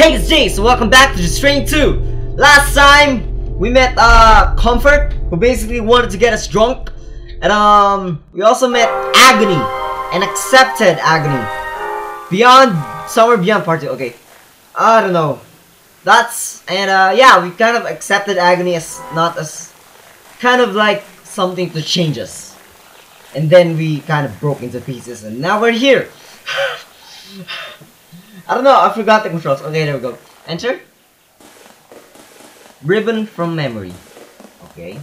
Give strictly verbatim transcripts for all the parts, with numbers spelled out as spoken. Hey, it's Jace, welcome back to Distraint two! Last time, we met, uh, Comfort, who basically wanted to get us drunk. And, um, we also met Agony, and accepted Agony. Beyond, somewhere beyond party, okay. I don't know. That's, and, uh, yeah, we kind of accepted Agony as, not as, kind of like something to change us. And then we kind of broke into pieces, and now we're here! I don't know, I forgot the controls. Okay, there we go. Enter. Ribbon from memory. Okay.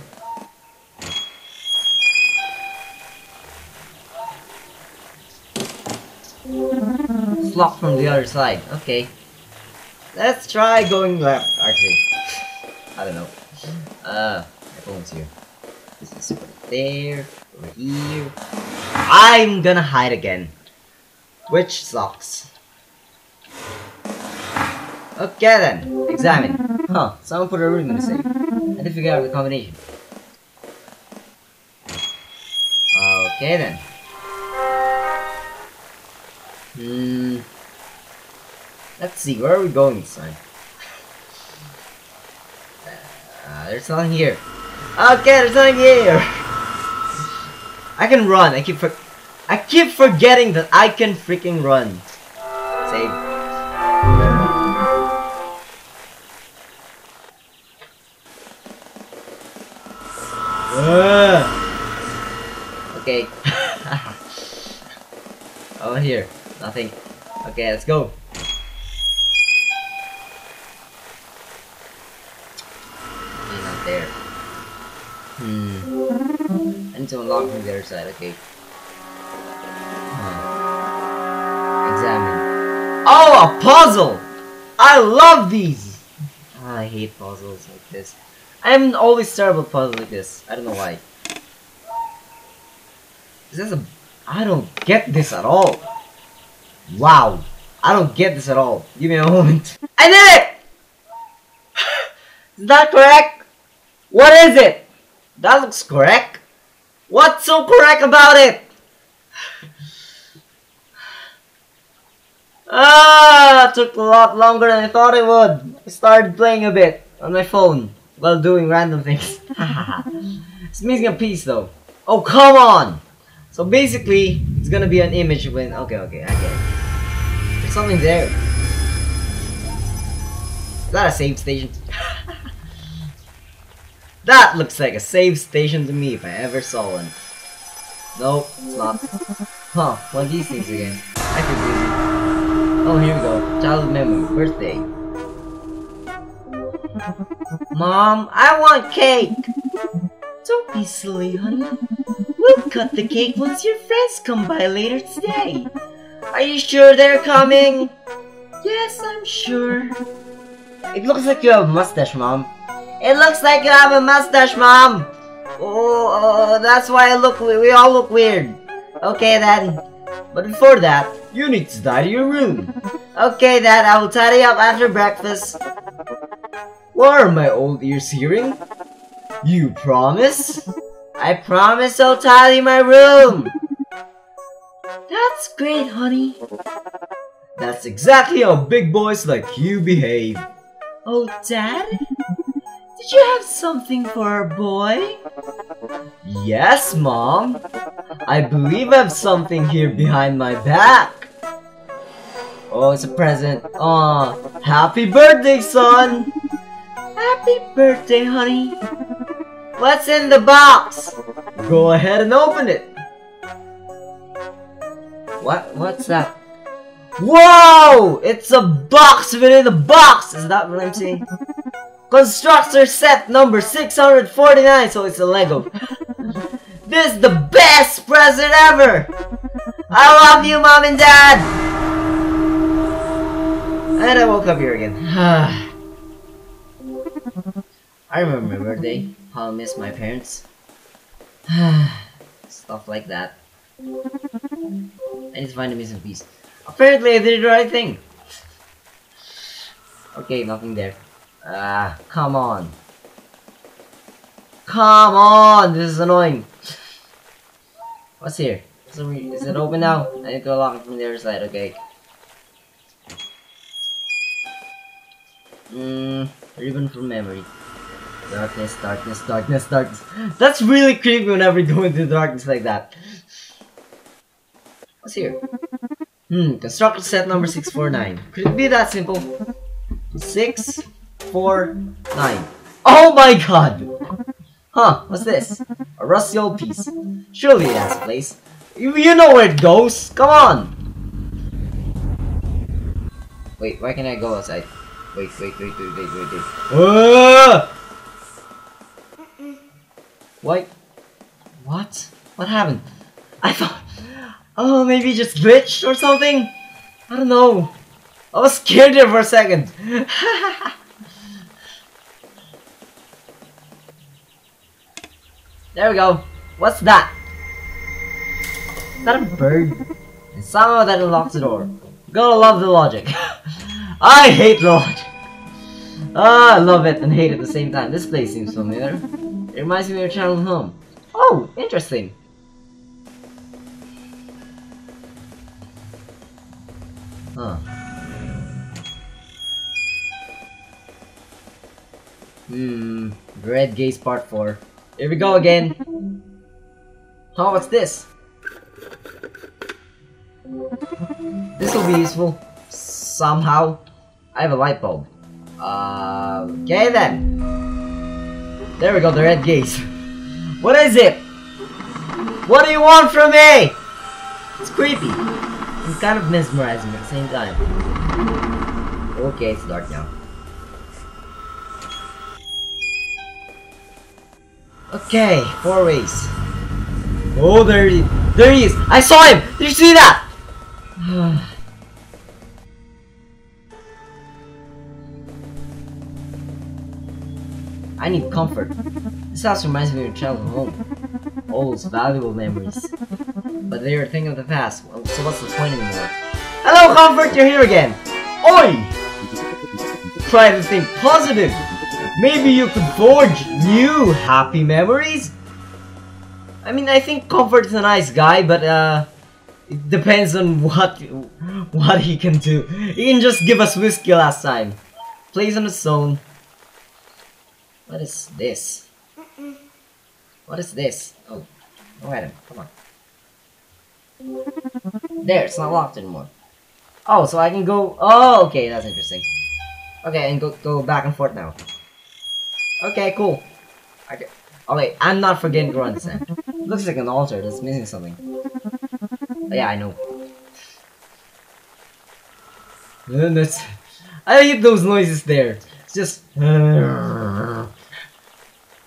It's locked from the other side. Okay. Let's try going left, actually. I don't know. Uh, my phone's here. This is over there, over here. I'm gonna hide again. Which sucks. Okay then, examine. Huh, someone put a room in the safe. I didn't figure out the combination. Okay then. Hmm. Let's see, where are we going this time? Uh, there's nothing here. Okay, there's nothing here! I can run, I keep for- I keep forgetting that I can freaking run. Save. Uh, okay. Oh, here. Nothing. Okay, let's go. He's not there. Hmm. I need to unlock from the other side. Okay. Huh. Examine. Oh, a puzzle! I love these! Oh, I hate puzzles like this. I'm always terrible at puzzles like this. I don't know why. Is this a... I don't get this at all. Wow. I don't get this at all. Give me a moment. I did it! Is that correct? What is it? That looks correct. What's so correct about it? Ah, it took a lot longer than I thought it would. I started playing a bit on my phone. While doing random things. It's missing a piece though. Oh, come on! So basically, it's gonna be an image when. Okay, okay, I get it. There's something there. Is that a save station? That looks like a save station to me if I ever saw one. Nope, it's not. Huh, one of these things again. I could do it. Oh, here we go. Childhood memory, birthday. Mom, I want cake! Don't be silly, honey. We'll cut the cake once your friends come by later today. Are you sure they're coming? Yes, I'm sure. It looks like you have a mustache, Mom. It looks like you have a mustache, Mom! Oh, oh that's why I look we, we all look weird. Okay, then. But before that, you need to tidy your room. Okay, Dad, I will tidy up after breakfast. What are my old ears hearing? You promise? I promise I'll tidy my room! That's great, honey. That's exactly how big boys like you behave. Oh, Dad? Did you have something for our boy? Yes, Mom. I believe I have something here behind my back. Oh, it's a present. Aw, happy birthday, son! Happy birthday, honey! What's in the box? Go ahead and open it! What? What's that? Whoa! It's a box within a box! Is that what I'm saying? Constructor set number six hundred forty-nine, so it's a Lego. This is the best present ever! I love you, Mom and Dad! And I woke up here again. I remember my birthday, how I miss my parents. Stuff like that. I need to find a missing piece. Apparently I did the right thing. Okay, nothing there. Ah, come on. Come on, this is annoying. What's here? Is it open now? I need to unlock it from the other side, okay. mm, ribbon from memory. Darkness, darkness, darkness, darkness. That's really creepy whenever you go into darkness like that. What's here? Hmm, constructor set number six four nine. Could it be that simple? six four nine. Oh my god! Huh, what's this? A rusty old piece. Surely it has a place. You, you know where it goes! Come on! Wait, why can't I go outside? Wait, wait, wait, wait, wait, wait, wait. Ah! What? What? What happened? I thought... Oh, maybe it just glitched or something? I don't know. I was scared there for a second. There we go. What's that? Is that a bird? And somehow that unlocks the door. Gotta love the logic. I hate the logic. Oh, I love it and hate it at the same time. This place seems familiar. It reminds me of your childhood home. Oh, interesting. Huh. Hmm. Red Gaze Part Four. Here we go again. Oh, what's this? This will be useful somehow. I have a light bulb. Uh, okay then. There we go, the red gaze. What is it? What do you want from me? It's creepy. It's kind of mesmerizing at the same time. Okay, it's dark now. Okay, four ways. Oh, there he, there he is. I saw him. Did you see that? I need comfort. This house reminds me of your childhood home. All those valuable memories. But they are a thing of the past, so what's the point anymore? Hello, comfort! You're here again! Oi! Try to think positive! Maybe you could forge new happy memories? I mean, I think comfort is a nice guy, but uh... it depends on what, what he can do. He can just give us whiskey last time. Plays on his own. What is this? What is this? Oh, no item, come on. There, it's not locked anymore. Oh, so I can go... Oh, okay, that's interesting. Okay, and go, go back and forth now. Okay, cool. I can... Oh wait, I'm not forgetting to understand. Looks like an altar that's missing something. Oh, yeah, I know. That's... I hate those noises there. It's just...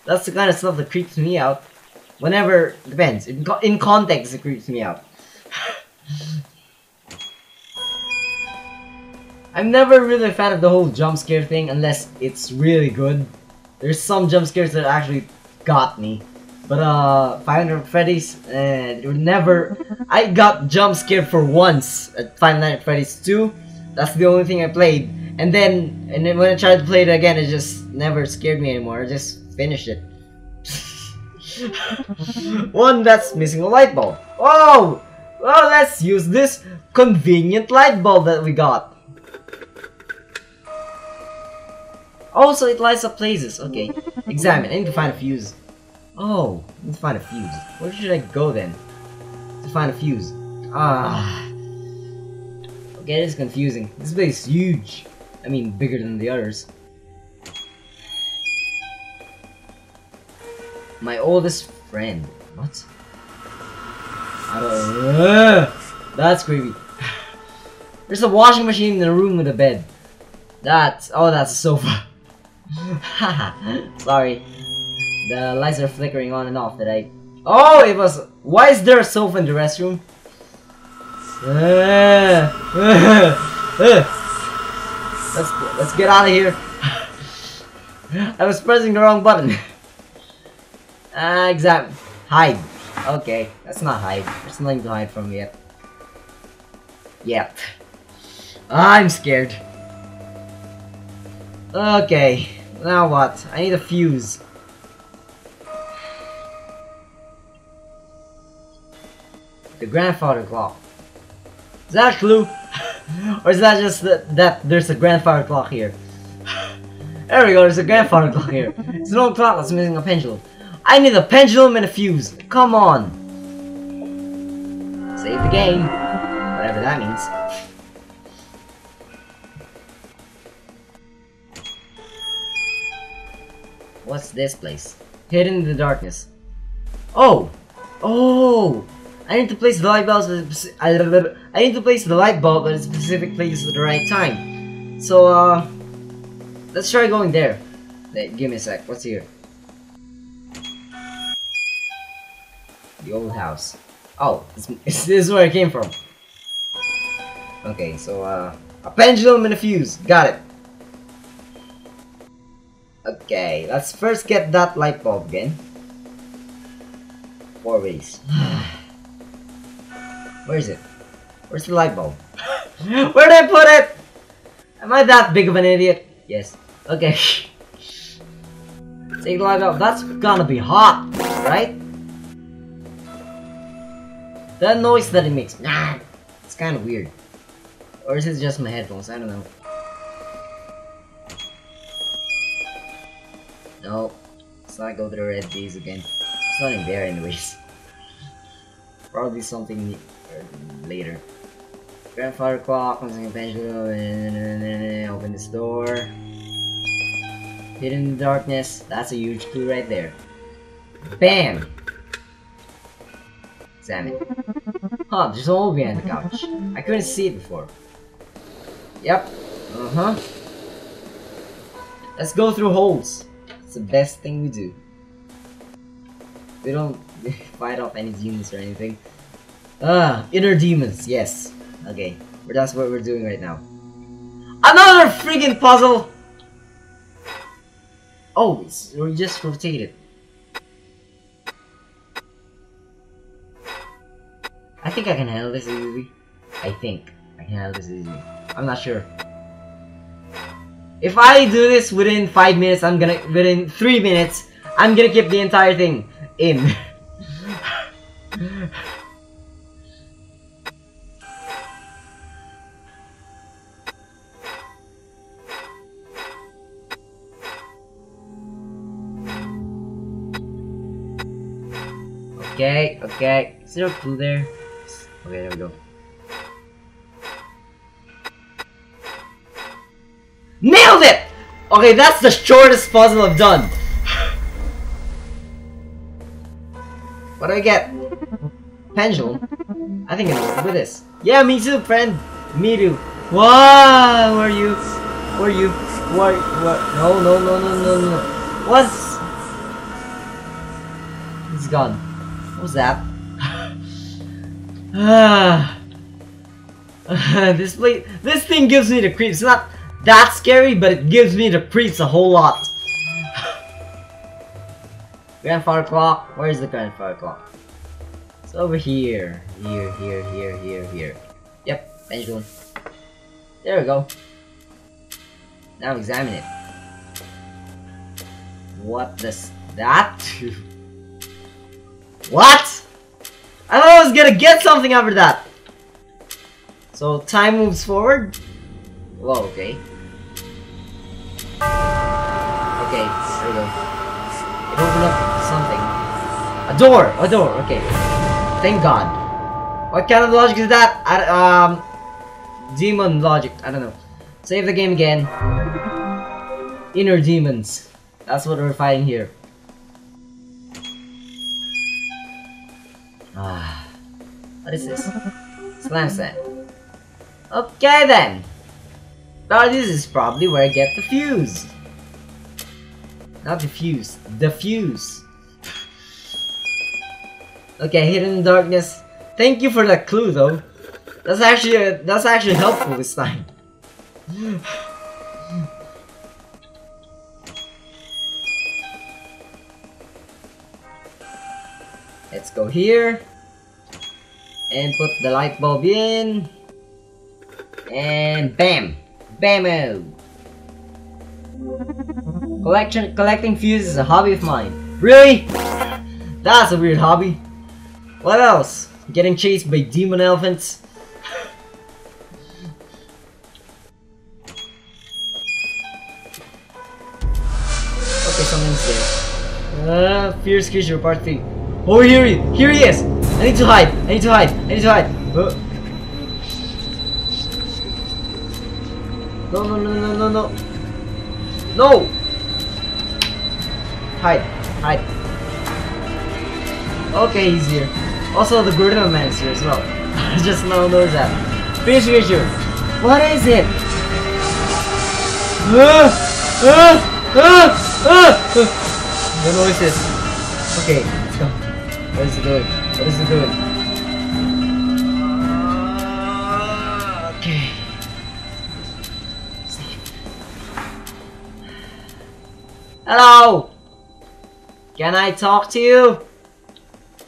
That's the kind of stuff that creeps me out. Whenever, depends. In, co in context, it creeps me out. I'm never really a fan of the whole jump scare thing unless it's really good. There's some jump scares that actually got me. But uh, Five Nights Freddy's, eh, uh, never... I got jump scared for once at Five Nights Freddy's two. That's the only thing I played. And then, and then when I tried to play it again, it just never scared me anymore. I just... Finish it. One that's missing a light bulb. Oh! Well, let's use this convenient light bulb that we got. Also, it lights up places. Okay. Examine. I need to find a fuse. Oh, I need to find a fuse. Where should I go then? To find a fuse. Ah. Okay, this is confusing. This place is huge. I mean, bigger than the others. My oldest friend. What? I don't know. That's creepy. There's a washing machine in the room with a bed. That's... Oh, that's a sofa. Sorry. The lights are flickering on and off that I... Oh, it was... Why is there a sofa in the restroom? Let's, let's get out of here. I was pressing the wrong button. Ah, uh, examine. Hide. Okay, that's not hide. There's nothing to hide from yet. Yep. I'm scared. Okay, now what? I need a fuse. The grandfather clock. Is that a clue? Or is that just that, that there's a grandfather clock here? There we go, there's a grandfather clock here. It's an old clock that's missing a pendulum. I need a pendulum and a fuse. Come on. Save the game. Whatever that means. What's this place? Hidden in the darkness. Oh! Oh! I need to place the light bulbs at a I need to place the light bulb at a specific place at the right time. So uh let's try going there. Wait, give me a sec, what's here? The old house. Oh, it's, it's, this is where I came from. Okay, so uh a pendulum and a fuse, got it. Okay, let's first get that light bulb again. Four ways. Where is it? Where's the light bulb? Where did I put it? Am I that big of an idiot? Yes. Okay. Take the light bulb. That's gonna be hot, right? The noise that it makes. Nah. It's kind of weird. Or is it just my headphones? I don't know. No. Let's not go to the red days again. It's not in there anyways. Probably something later. Grandfather clock, comes in a pendulum, and open this door. Hidden in the darkness, that's a huge clue right there. Bam! Damn it. Huh, there's a hole behind the couch. I couldn't see it before. Yep. Uh-huh. Let's go through holes. It's the best thing we do. We don't fight off any demons or anything. Ah, inner demons, yes. Okay, that's what we're doing right now. Another friggin' puzzle! Oh, it's, we just rotate it. I think I can handle this easily. I think I can handle this easily. I'm not sure. If I do this within five minutes, I'm gonna within three minutes, I'm gonna keep the entire thing. In. Okay, okay. Is there a clue there? Okay, there we go. Nailed it! Okay, that's the shortest puzzle I've done. What do I get? Pendulum? I think I need to do this. Yeah, me too, friend. Me too. Whoa, where are you? Where are you? What? What? No, no, no, no, no, no. What's? It's gone. What was that? This place, this thing gives me the creeps. It's not that scary, but it gives me the creeps a whole lot. Grandfather clock, where is the grandfather clock? It's over here. Here, here, here, here, here. Yep, pendulum. There we go. Now examine it. What does that do? What? I thought I was gonna get something after that. So time moves forward. Whoa, okay. Okay, there we go. Open up something. A door! A door! Okay. Thank God. What kind of logic is that? I, um, demon logic. I don't know. Save the game again. Inner demons. That's what we're fighting here. Ah. What is this? Slam slam. Okay then. Now this is probably where I get the fuse. Not diffuse. Diffuse. Okay, hidden darkness. Thank you for that clue, though. That's actually uh, that's actually helpful this time. Let's go here and put the light bulb in, and bam, bam-o. Collection collecting fuses is a hobby of mine. Really? That's a weird hobby. What else? Getting chased by demon elephants. after someone says. Uh, fear creature part three. Oh, here he, here he is! I need to hide! I need to hide! I need to hide! Uh. No, no, no, no, no, no! No! Hide! Hide! Okay, he's here. Also, the gorilla man is here as well. I just now knows that. Fear creature! What is it? Uh, uh, uh, uh, uh. The noises. Okay, let's go. What is it doing? What is it doing? Okay. Safe. Hello! Can I talk to you?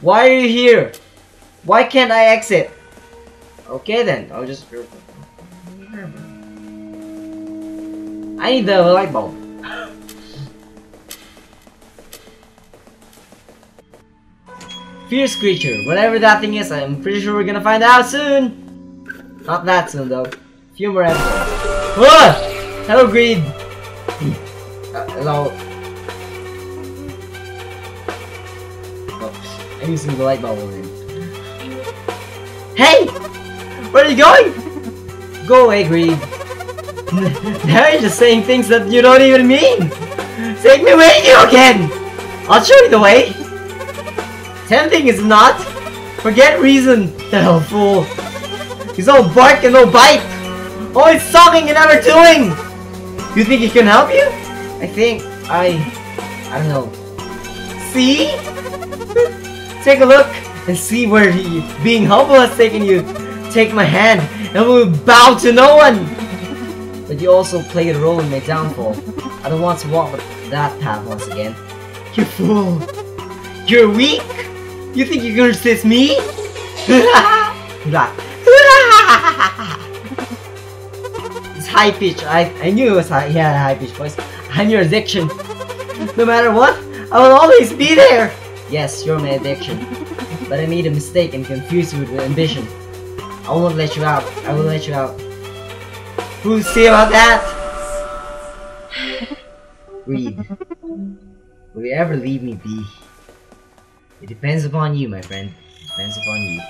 Why are you here? Why can't I exit? Okay then, I'll just... I need the light bulb. Fierce creature, whatever that thing is, I'm pretty sure we're gonna find out soon. Not that soon though. A few more episodes. What? Hello, greed. Uh, hello. Oops. I'm using the light bulb again. Hey, where are you going? Go away, greed. Now you're just saying things that you don't even mean! Take me with you again! I'll show you the way! Tempting is not! Forget reason, that old fool! He's all bark and no bite! Always talking and never doing! You think he can help you? I think... I... I don't know. See? Take a look and see where he, being humble has taken you. Take my hand and we'll bow to no one! But you also played a role in my downfall. I don't want to walk that path once again. You fool! You're weak? You think you can resist me? It's high pitch. I, I knew it was high. He had a high pitch voice. I'm your addiction. No matter what, I will always be there! Yes, you're my addiction. But I made a mistake and confused you with ambition. I won't let you out. I will let you out. Who say about that? Reed, will you ever leave me be? It depends upon you, my friend. It depends upon you.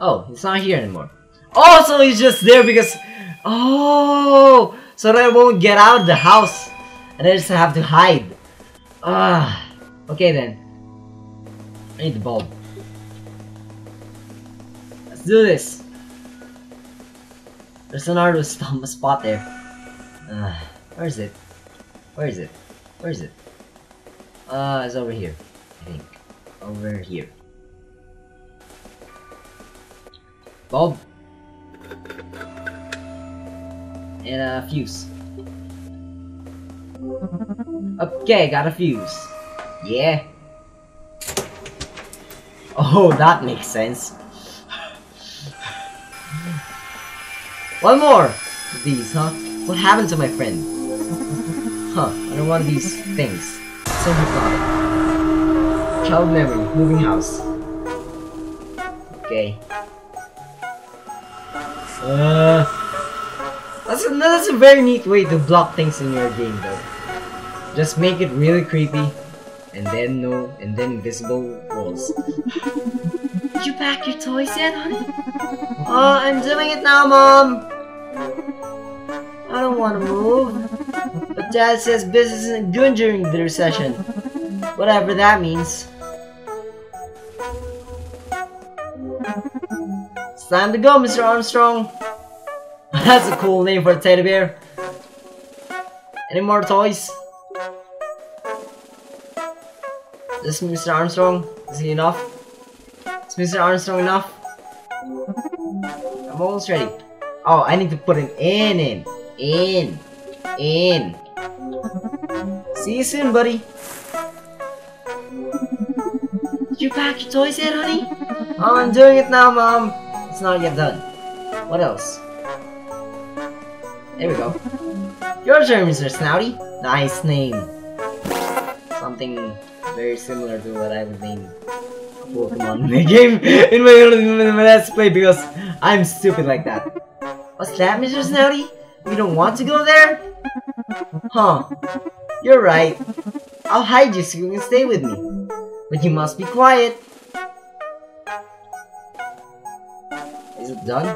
Oh, it's not here anymore. Oh, so he's just there because... Oh! So that I won't get out of the house. And I just have to hide. Ah. Okay then. I need the bulb. Do this. There's an arduous stump spot there. Uh, where is it? Where is it? Where is it? Uh, it's over here. I think. Over here. Bulb. And a fuse. Okay, got a fuse. Yeah. Oh, that makes sense. One more of these, huh? What happened to my friend? Huh, I don't want these things. So hypnotic. Child memory, moving house. Okay. Uh, that's, a, that's a very neat way to block things in your game though. Just make it really creepy and then no and then invisible walls. Did you pack your toys yet, honey? Oh, I'm doing it now, Mom! I don't want to move. But Dad says business isn't good during the recession. Whatever that means. It's time to go, Mister Armstrong! That's a cool name for a teddy bear. Any more toys? Is this Mister Armstrong? Is he enough? Is Mister Armstrong enough? I'm almost ready. Oh, I need to put an in in. In. In. See you soon, buddy. Did you pack your toys yet, honey? Oh, I'm doing it now, Mom. It's not yet done. What else? There we go. Your turn, Mister Snowdy. Nice name. Something very similar to what I would name Pokemon in the game in my, in my let's play because I'm stupid like that. What's that, Mister Snowdy? You don't want to go there? Huh. You're right. I'll hide you so you can stay with me. But you must be quiet. Is it done?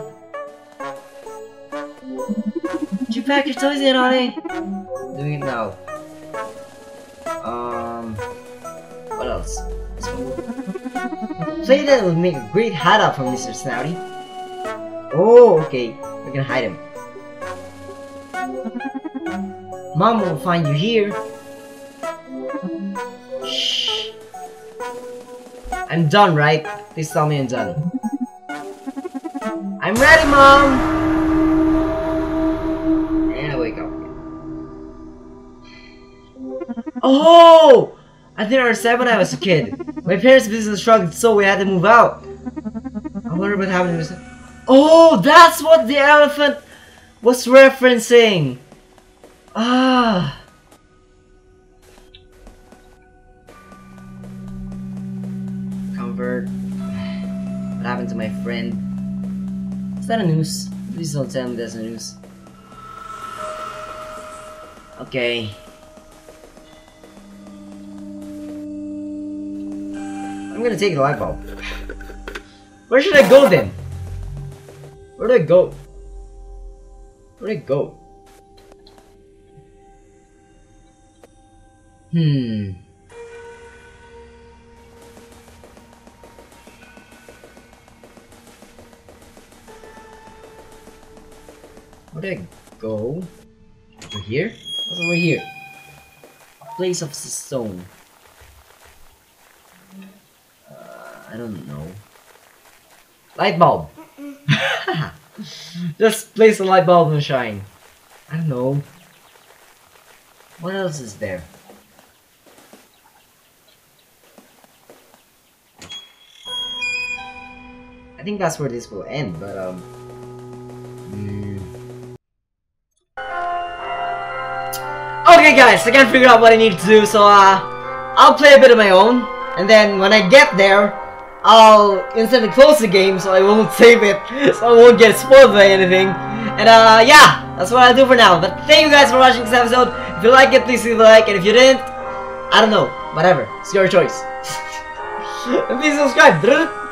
Did you pack your toys in already? I'm doing it now. Um... What else? Play that would make a great hideout for Mister Snowdy. Oh, okay. We can hide him. Mom will find you here. Shh. I'm done, right? Please tell me I'm done. I'm ready, Mom! And I wake up. Oh! I didn't understand when I was a kid. My parents' business struggled, so we had to move out. I wonder what happened to me. Oh, that's what the elephant was referencing! Ah! Comfort. What happened to my friend? Is that a noose? Please don't tell me that's a noose. Okay. I'm gonna take the light bulb. Where should I go then? Where do I go? Where do I go? Hmm. Where do I go? Over here? What's over here? A place of stone. Uh, I don't know. Light bulb. Just place the light bulb and shine. I don't know. What else is there? I think that's where this will end, but um... Mm. Okay guys, I can't figure out what I need to do, so uh... I'll play a bit of my own, and then when I get there, I'll instantly close the game so I won't save it, so I won't get spoiled by anything. And uh, yeah, that's what I'll do for now. But thank you guys for watching this episode. If you like it, please leave a like, and if you didn't, I don't know, whatever, it's your choice. And please subscribe.